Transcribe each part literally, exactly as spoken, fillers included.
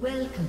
Welcome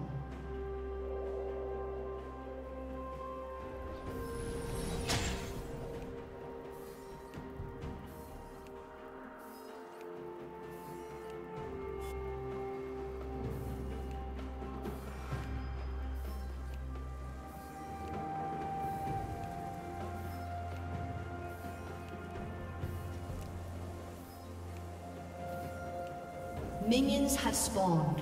Minions have spawned.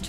team's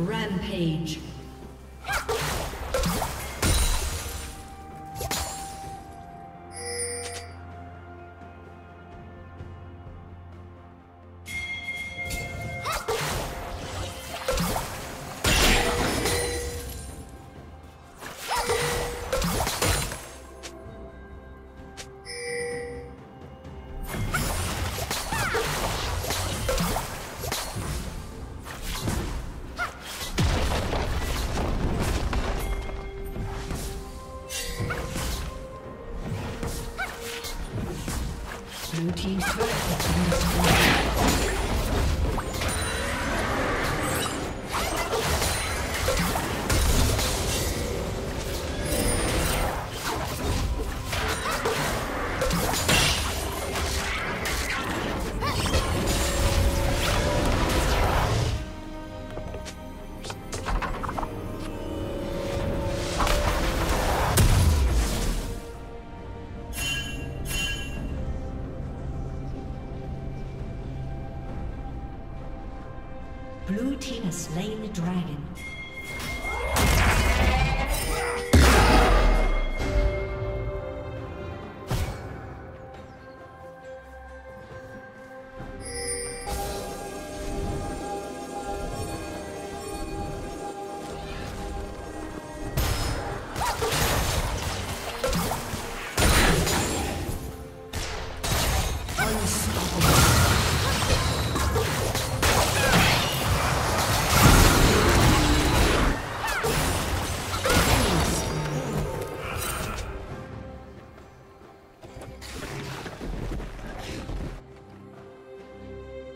Rampage. Blue team's turret has been destroyed. Blue team has slain the dragon.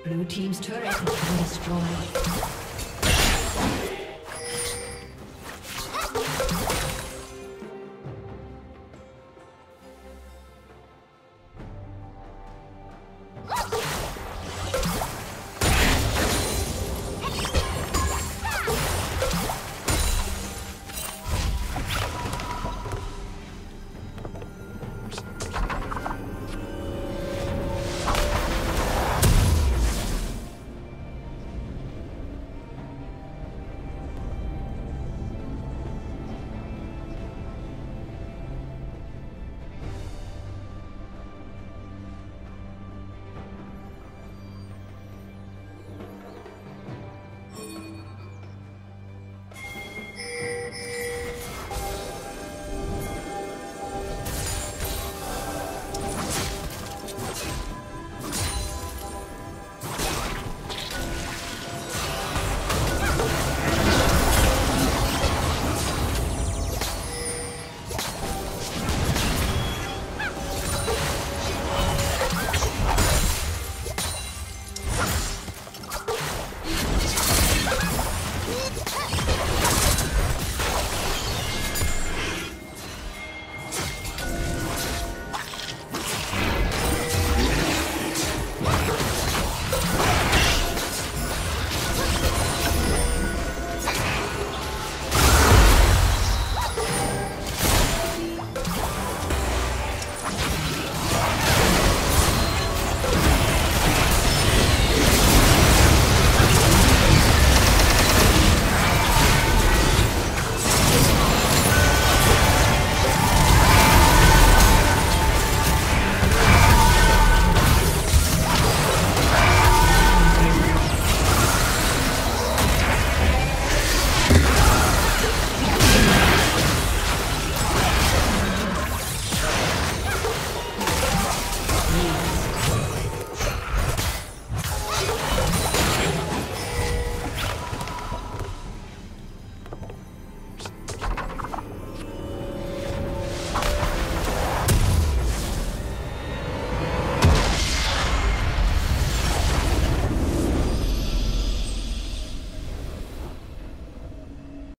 Blue team's turret has been destroyed.